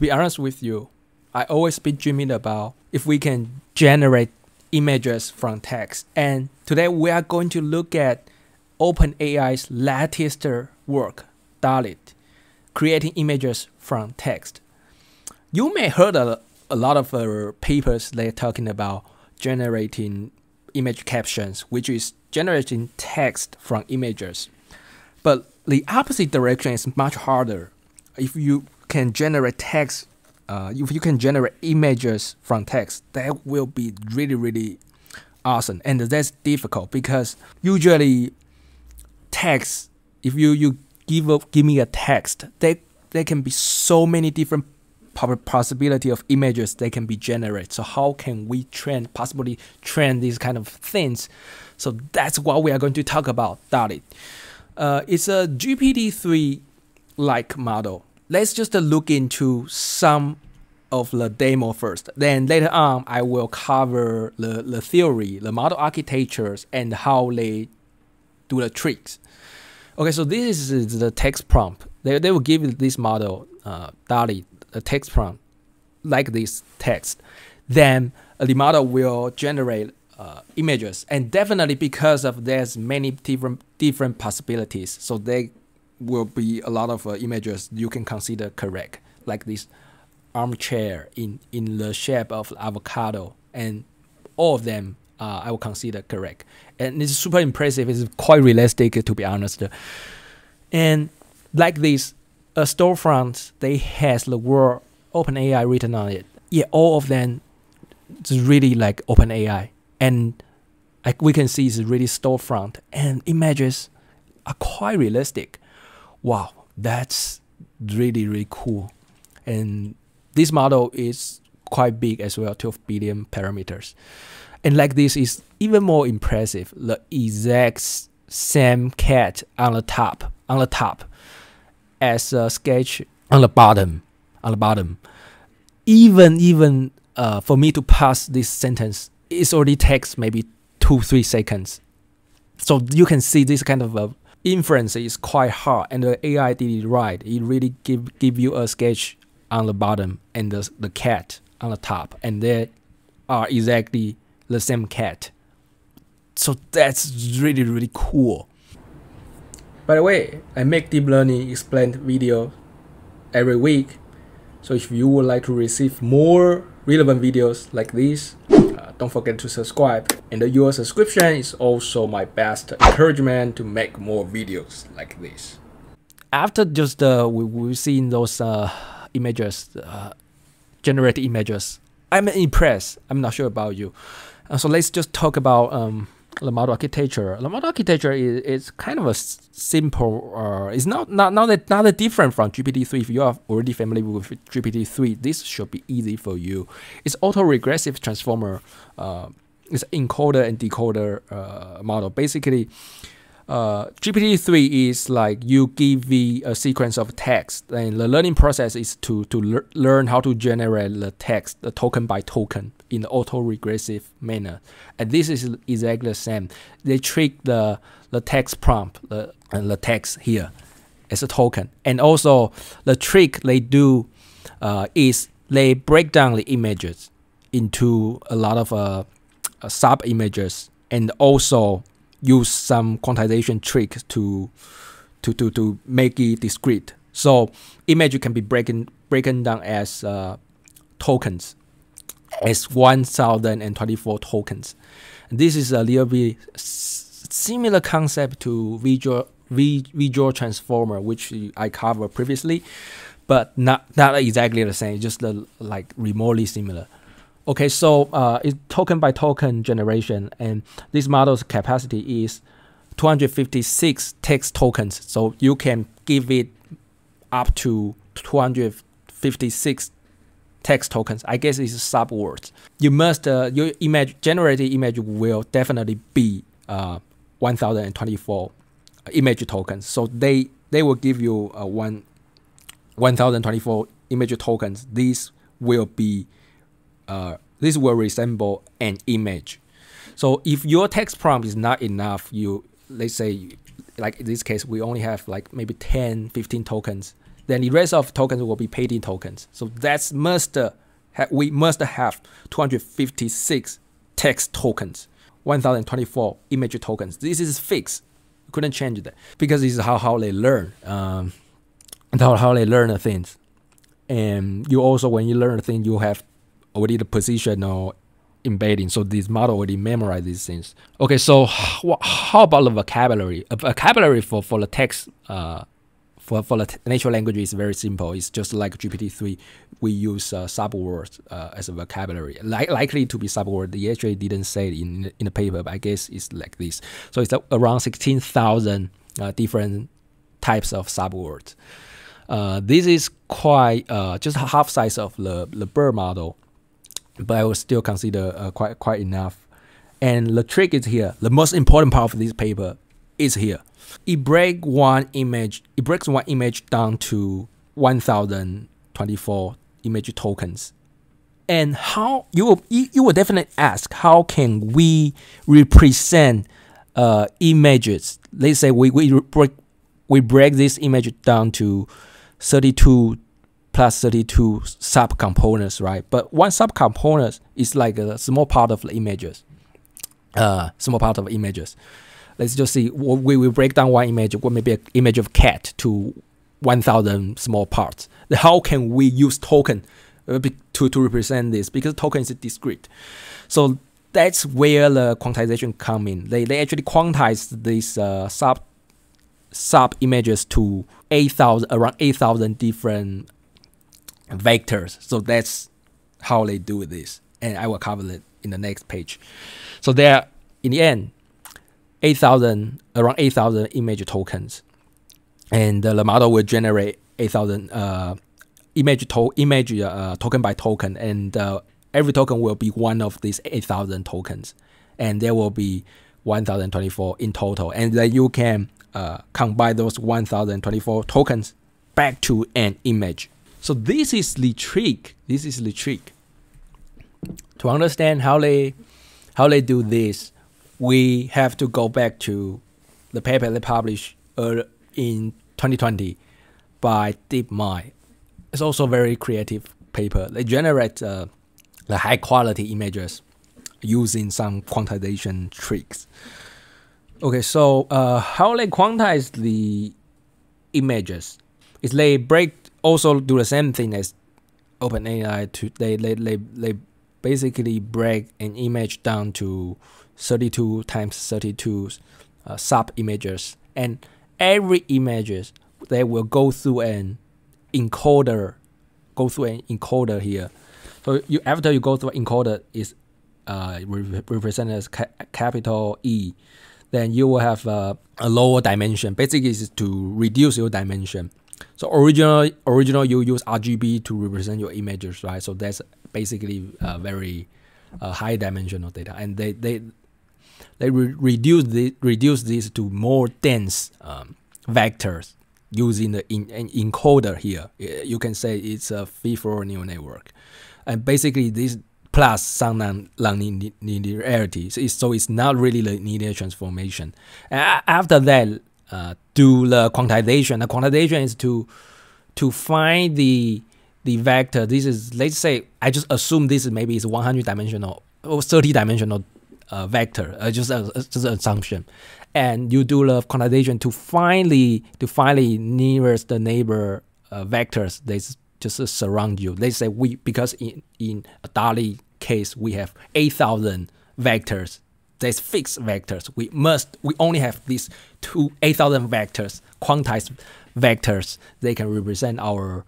be honest with you, I always been dreaming about if we can generate images from text. And today we are going to look at OpenAI's latest work, DALL-E, creating images from text. You may heard a lot of papers they're talking about generating image captions, which is generating text from images. But the opposite direction is much harder. If you can generate text, if you can generate images from text, that will be really, really awesome. And that's difficult because usually text, if you give me a text, there can be so many different possibility of images they can be generated. So how can we train, possibly train these kind of things? So that's what we are going to talk about, DALL-E. It's a GPT-3 like model. Let's just look into some of the demo first. Then later on, I will cover the theory, the model architectures, and how they do the tricks. Okay, so this is the text prompt. They will give this model, DALL-E, a text prompt like this text. Then the model will generate images, and definitely because of there's many different possibilities, so there will be a lot of images you can consider correct, like this armchair in the shape of avocado, and all of them I will consider correct. And it's super impressive, it's quite realistic to be honest. And like this, a storefront, they has the word OpenAI written on it. Yeah, all of them is really like OpenAI, and like we can see it's really storefront, and images are quite realistic. Wow, that's really, really cool. And this model is quite big as well, 12 billion parameters. And like this is even more impressive, the exact same cat on the top as a sketch on the bottom. Even for me to pass this sentence, it already takes maybe 2-3 seconds. So you can see this kind of inference is quite hard, and the AI did it right. It really give you a sketch on the bottom and the cat on the top, and they are exactly the same cat. So that's really, really cool. By the way, I make deep learning explained video every week, so if you would like to receive more relevant videos like this, don't forget to subscribe, and your subscription is also my best encouragement to make more videos like this. After just we've seen those images, generated images, I'm impressed. I'm not sure about you. So let's just talk about the model architecture. The model architecture is kind of a simple, it's not that different from GPT-3. If you are already familiar with GPT-3, this should be easy for you. It's autoregressive transformer. It's encoder and decoder model. Basically, GPT-3 is like you give the a sequence of text, and the learning process is to learn how to generate the text, the token by token, in the autoregressive manner. And this is exactly the same. They treat the text prompt, the text here, as a token. And also the trick they do is they break down the images into a lot of sub images, and also use some quantization trick to make it discrete. So image can be broken down as tokens, as 1024 tokens. And this is a little bit similar concept to visual transformer, which I covered previously, but not exactly the same. Just like remotely similar. Okay, so it's token by token generation, and this model's capacity is 256 text tokens. So you can give it up to 256 text tokens. I guess it's subwords. You must your image generated image will definitely be 1024 image tokens. So they will give you 1024 image tokens. These will be this will resemble an image. So if your text prompt is not enough, let's say, like in this case, we only have like maybe 10-15 tokens. then the rest of tokens will be paid-in tokens. So that's we must have 256 text tokens, 1024 image tokens. This is fixed. You couldn't change that because this is how they learn. How they learn things. And you also, when you learn a thing, you have already the positional embedding. So this model already memorizes these things. Okay, so how about the vocabulary? A vocabulary for the text, for the natural language is very simple. It's just like GPT-3. We use subwords as a vocabulary. Likely to be subword. They actually didn't say it in the paper, but I guess it's like this. So it's around 16,000 different types of subwords. This is quite just half size of the BERT model, but I would still consider quite enough. And the trick is here. The most important part of this paper is here. It breaks one image down to 1024 image tokens. And how you will definitely ask, how can we represent images? Let's say we break this image down to 32 plus 32 subcomponents, right? But one subcomponent is like a small part of the images. Let's just see. We will break down one image, maybe an image of cat, to 1,000 small parts. How can we use token to represent this? Because token is discrete. So that's where the quantization comes in. They actually quantize these sub images to around 8,000 different vectors. So that's how they do this, and I will cover it in the next page. So there, in the end, around 8,000 image tokens, and the model will generate 8,000 image token by token, and every token will be one of these 8,000 tokens, and there will be 1,024 in total, and then you can combine those 1024 tokens back to an image. So this is the trick. To understand how they do this, we have to go back to the paper they published in 2020 by DeepMind. It's also a very creative paper. They generate the high quality images using some quantization tricks. Okay, so how they quantize the images is they also do the same thing as OpenAI. They basically break an image down to 32 times 32 sub images, and every images they will go through an encoder here. So after you go through an encoder, is represented as capital E. Then you will have a lower dimension. Basically, it's to reduce your dimension. So originally you use RGB to represent your images, right? So that's basically very high dimensional data, and they reduce this to more dense vectors using the encoder here. You can say it's a feed-forward neural network, and basically this. Plus some non-linearity, so it's not really the linear transformation. And after that, do the quantization. The quantization is to find the vector. This is, let's say, I just assume this is maybe it's 100-dimensional or 30-dimensional vector. Just an assumption. And you do the quantization to find the nearest neighbor vectors. There's just surround you. Let's say because in a DALL-E case we have 8,000 vectors. There's fixed vectors. We only have these 8,000 vectors, quantized vectors. They can represent our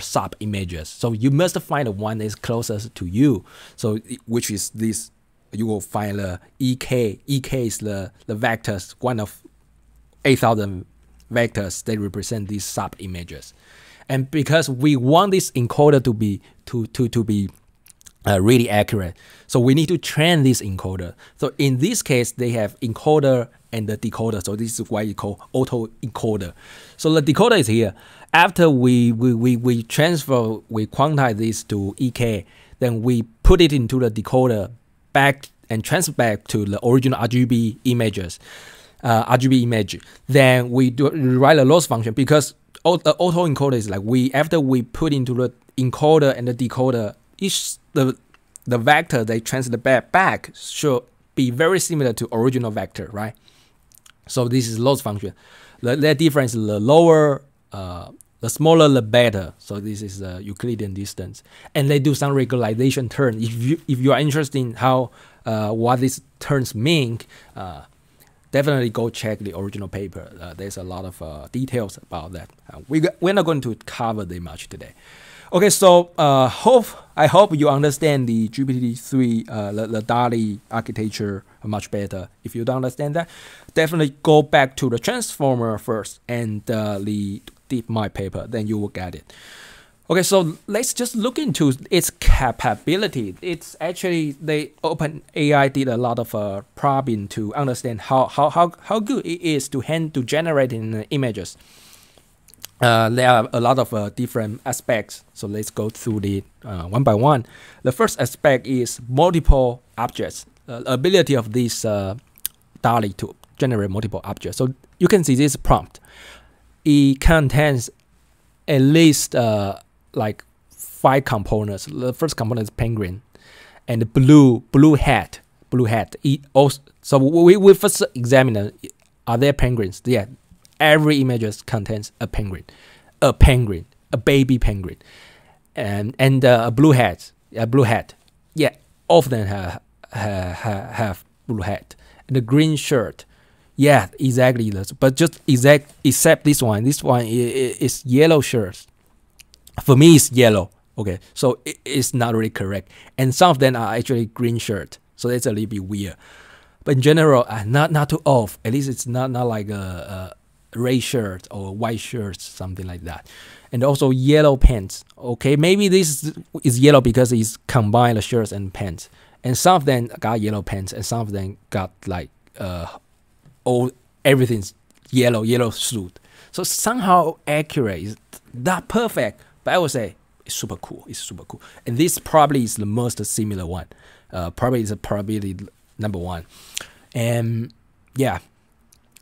sub images. So you must find the one that is closest to you. So which is this? You will find the EK. EK is the vectors. One of 8,000 vectors. They represent these sub images. And because we want this encoder to be really accurate, so we need to train this encoder. So in this case, they have encoder and the decoder. So this is why you call auto encoder. So the decoder is here. After we quantize this to EK, then we put it into the decoder back and transfer back to the original RGB image. Then we write a loss function because autoencoder is like after we put into the encoder and the decoder, each the vector they translate back should be very similar to original vector, right? So this is loss function. The difference is the lower, the smaller the better. So this is the Euclidean distance, and they do some regularization term. If you are interested in how what these terms mean, definitely go check the original paper. There's a lot of details about that. We're not going to cover that much today. Okay, so I hope you understand the GPT-3, the DALL-E architecture much better. If you don't understand that, definitely go back to the transformer first and the DeepMind paper, then you will get it. Okay, so let's just look into its capability. It's actually, they OpenAI did a lot of probing to understand how good it is to generating images. There are a lot of different aspects, so let's go through the one by one. The first aspect is multiple objects, ability of this DALL-E to generate multiple objects. So you can see this prompt. It contains at least like 5 components. The first component is penguin and blue hat. It also, so we first examine, are there penguins? Yeah. Every image contains a penguin, a baby penguin, and a blue hat, Yeah, all of them have blue hat. And the green shirt, yeah, exactly. But just except this one. This one is yellow shirt. For me, it's yellow. Okay, so it's not really correct. And some of them are actually green shirt. So that's a little bit weird. But in general, not too off. At least it's not like a gray shirt or white shirt, something like that. And also yellow pants. Okay, maybe this is yellow because it's combined the shirts and pants. And some of them got yellow pants, and some of them got like everything's yellow suit. So somehow accurate, it's not perfect, but I would say it's super cool. It's super cool. And this probably is the most similar one. Probably is a probability number one. And yeah.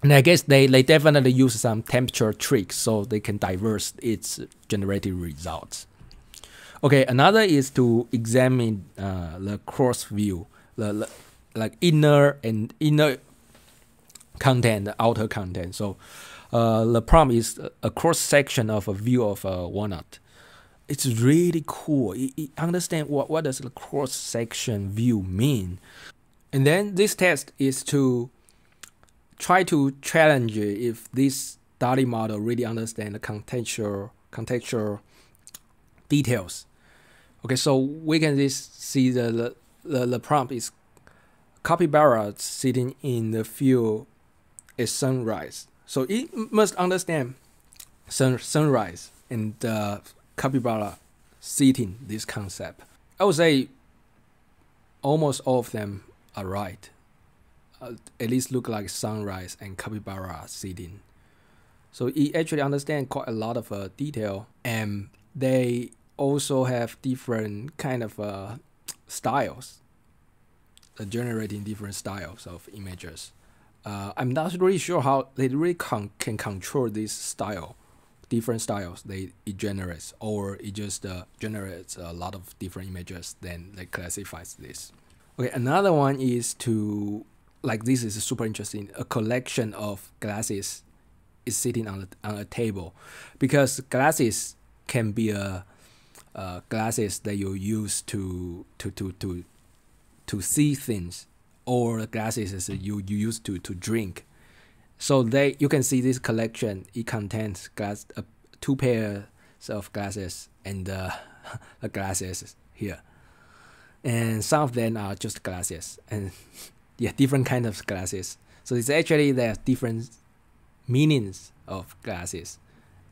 And I guess they definitely use some temperature tricks so they can diverse its generated results. Okay, another is to examine the cross view, the like inner content, the outer content. So the prompt is a cross section of a view of a walnut. It's really cool. It understand what does the cross section view mean. And then this test is to try to challenge if this DALL-E model really understands the contextual details. Okay, so we can just see the prompt is capybara sitting in the field at sunrise. So it must understand sunrise and capybara sitting this concept. I would say almost all of them are right. At least look like sunrise and capybara sitting. So it actually understands quite a lot of detail, and they also have different kind of styles, generating different styles of images. I'm not really sure how they really can control this style, different styles it generates, or it just generates a lot of different images, then they classifies this. Okay, another one is to, like, this is super interesting. A collection of glasses is sitting on a table, because glasses can be glasses that you use to see things, or glasses that you use to drink. So you can see this collection. It contains 2 pairs of glasses and the glasses here, and some of them are just glasses and. Yeah, different kind of glasses. So it's actually there are different meanings of glasses,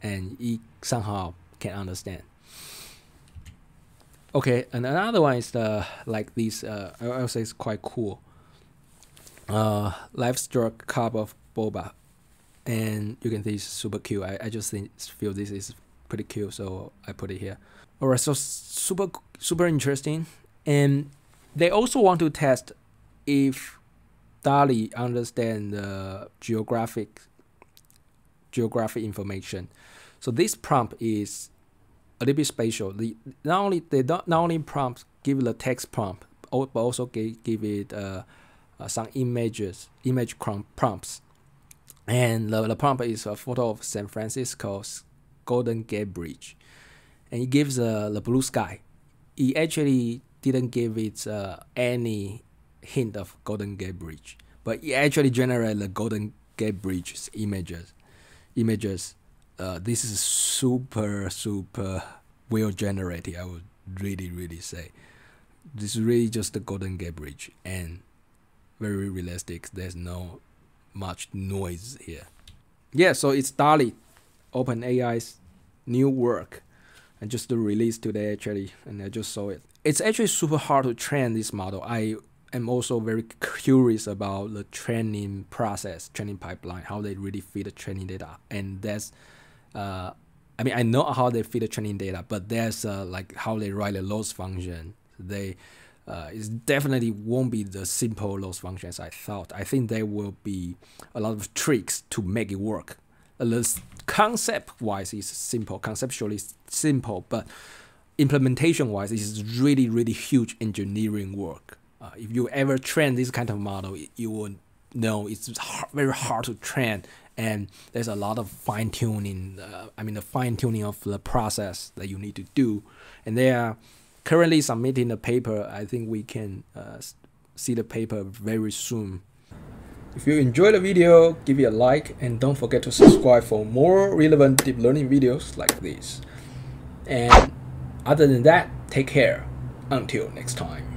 and it somehow can understand. Okay, and another one is like this. I would say it's quite cool. Livestock cup of boba, and you can see it's super cute. I just feel this is pretty cute, so I put it here. Alright, so super interesting, and they also want to test if DALL-E understand the geographic information. So this prompt is a little bit special. Not only prompt give the text prompt, but also give it some image prompts. And the prompt is a photo of San Francisco's Golden Gate Bridge, and it gives the blue sky. It actually didn't give it any hint of Golden Gate Bridge, but it actually generated the Golden Gate Bridge's images. This is super well generated. I would really say this is really just the Golden Gate Bridge and very realistic. There's no much noise here. Yeah, so it's DALL-E, OpenAI's new work, and just released today actually, and I just saw it. It's actually super hard to train this model. I am also very curious about the training process, training pipeline, how they really feed the training data. And that's, I mean, I know how they feed the training data, but that's like how they write a loss function. They it definitely won't be the simple loss functions I thought. I think there will be a lot of tricks to make it work. The concept-wise is simple, conceptually simple, but implementation-wise, it's really huge engineering work. If you ever train this kind of model, you will know it's hard, very hard to train, and there's a lot of fine-tuning. I mean, the fine-tuning of the process that you need to do, and they are currently submitting the paper. I think we can see the paper very soon. If you enjoyed the video, give it a like, and don't forget to subscribe for more relevant deep learning videos like this. And other than that, take care. Until next time.